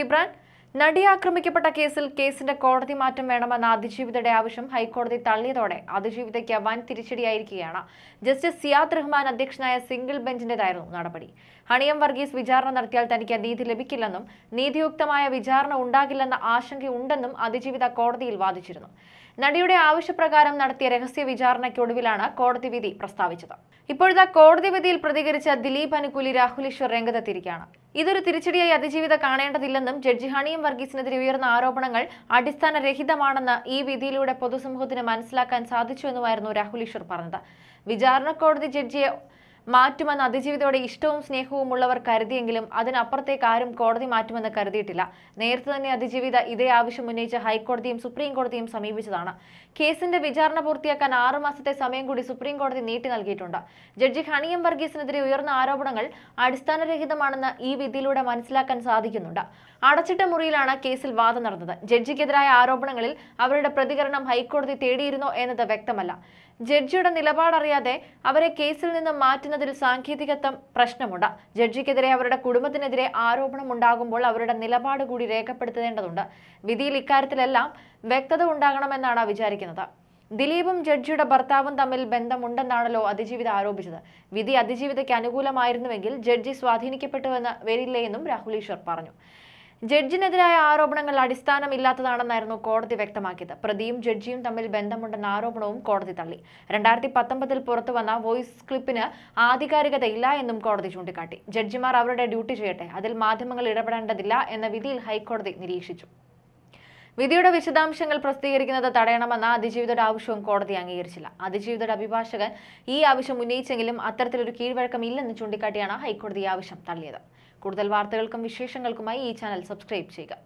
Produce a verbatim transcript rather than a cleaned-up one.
വിബ്രാൻ നടിയെ ആക്രമിക്കപ്പെട്ട കേസിൽ കേസിന്റെ കോടതി മാറ്റം വേണമെന്ന അതിജീവിതയുടെ ആവശ്യം ഹൈക്കോടതി തള്ളിയതോടെ അതിജീവിതയ്ക്ക് വൻ തിരിച്ചടിയായിരിക്കുകയാണ്. ജസ്റ്റിസ് സിയാദ് റഹ്മാൻ അധ്യക്ഷനായ സിംഗിൾ ബെഞ്ചിന്റേതായിരുന്നു നടപടി. ഹണിയം വർഗീസ് വിചാരണ നടത്തിയാൽ തനിക്ക് നീതി ലഭിക്കില്ലെന്നും നീതിയുക്തമായ വിചാരണ ഉണ്ടാകില്ലെന്ന ആശങ്കയുണ്ടെന്നും അതിജീവിത കോടതിയിൽ വാദിച്ചിരുന്നു. നടിയുടെ ആവശ്യപ്രകാരം നടത്തിയ രഹസ്യ വിചാരണയ്ക്കൊടുവിലാണ് കോടതി വിധി പ്രസ്താവിച്ചത്. ഇപ്പോഴത്തെ കോടതി വിധിയിൽ പ്രതികരിച്ച ദിലീപ് അനുകൂലി രാഹുൽ ഈശ്വർ രംഗത്തെത്തിയിരിക്കുകയാണ്. ഇതൊരു തിരിച്ചടിയായി അതിജീവിത കാണേണ്ടതില്ലെന്നും ജഡ്ജി ഹണിയം വർഗീസിനെതിരെ ഉയർന്ന ആരോപണങ്ങൾ അടിസ്ഥാനരഹിതമാണെന്ന് ഈ വിധിയിലൂടെ പൊതുസമൂഹത്തിന് മനസ്സിലാക്കാൻ സാധിച്ചുവെന്നുമായിരുന്നു രാഹുൽ ഈശ്വർ പറഞ്ഞത്. വിചാരണ കോടതി ജഡ്ജിയെ മാറ്റുമെന്ന് അതിജീവിതയോടെ ഇഷ്ടവും സ്നേഹവും ഉള്ളവർ കരുതിയെങ്കിലും അതിനപ്പുറത്തേക്ക് ആരും കോടതി മാറ്റുമെന്ന് കരുതിയിട്ടില്ല. നേരത്തെ തന്നെ അതിജീവിത ഇതേ ആവശ്യം ഉന്നയിച്ച് ഹൈക്കോടതിയും സുപ്രീം കോടതിയും സമീപിച്ചതാണ്. കേസിന്റെ വിചാരണ പൂർത്തിയാക്കാൻ ആറു മാസത്തെ സമയം കൂടി സുപ്രീം കോടതി നീട്ടി നൽകിയിട്ടുണ്ട്. ജഡ്ജി ഹണിയം വർഗീസിനെതിരെ ഉയർന്ന ആരോപണങ്ങൾ അടിസ്ഥാനരഹിതമാണെന്ന് ഈ വിധിയിലൂടെ മനസ്സിലാക്കാൻ സാധിക്കുന്നുണ്ട്. അടച്ചിട്ട മുറിയിലാണ് കേസിൽ വാദം നടന്നത്. ജഡ്ജിക്കെതിരായ ആരോപണങ്ങളിൽ അവരുടെ പ്രതികരണം ഹൈക്കോടതി തേടിയിരുന്നോ എന്നത് വ്യക്തമല്ല. ജഡ്ജിയുടെ നിലപാടറിയാതെ അവരെ കേസിൽ നിന്ന് മാറ്റുന്നതിൽ സാങ്കേതികത്വം പ്രശ്നമുണ്ട്. ജഡ്ജിക്കെതിരെ അവരുടെ കുടുംബത്തിനെതിരെ ആരോപണമുണ്ടാകുമ്പോൾ അവരുടെ നിലപാട് കൂടി രേഖപ്പെടുത്തേണ്ടതുണ്ട്. വിധിയിൽ ഇക്കാര്യത്തിലെല്ലാം വ്യക്തത ഉണ്ടാകണമെന്നാണ് വിചാരിക്കുന്നത്. ദിലീപും ജഡ്ജിയുടെ ഭർത്താവും തമ്മിൽ ബന്ധമുണ്ടെന്നാണല്ലോ അതിജീവിത ആരോപിച്ചത്. വിധി അതിജീവിതയ്ക്ക് അനുകൂലമായിരുന്നുവെങ്കിൽ ജഡ്ജി സ്വാധീനിക്കപ്പെട്ടുവെന്ന് വരില്ലേയെന്നും രാഹുൽ ഈശ്വർ പറഞ്ഞു. ജഡ്ജിനെതിരായ ആരോപണങ്ങൾ അടിസ്ഥാനമില്ലാത്തതാണെന്നായിരുന്നു കോടതി വ്യക്തമാക്കിയത്. പ്രതിയും ജഡ്ജിയും തമ്മിൽ ബന്ധമുണ്ടെന്ന ആരോപണവും കോടതി തള്ളി. രണ്ടായിരത്തി പത്തൊമ്പതിൽ പുറത്തുവന്ന വോയിസ് ക്ലിപ്പിന് ആധികാരികതയില്ല എന്നും കോടതി ചൂണ്ടിക്കാട്ടി. ജഡ്ജിമാർ അവരുടെ ഡ്യൂട്ടി ചെയ്യട്ടെ, അതിൽ മാധ്യമങ്ങൾ ഇടപെടേണ്ടതില്ല എന്ന വിധിയിൽ ഹൈക്കോടതി നിരീക്ഷിച്ചു. വിധിയുടെ വിശദാംശങ്ങൾ പ്രസിദ്ധീകരിക്കുന്നത് തടയണമെന്ന അതിജീവിതയുടെ ആവശ്യവും കോടതി അംഗീകരിച്ചില്ല. അതിജീവിതയുടെ അഭിഭാഷകൻ ഈ ആവശ്യം ഉന്നയിച്ചെങ്കിലും അത്തരത്തിലൊരു കീഴ്വഴക്കം ഇല്ലെന്ന് ചൂണ്ടിക്കാട്ടിയാണ് ഹൈക്കോടതി ആവശ്യം തള്ളിയത്. കൂടുതൽ വാർത്തകൾക്കും വിശേഷങ്ങൾക്കുമായി ഈ ചാനൽ സബ്സ്ക്രൈബ് ചെയ്യുക.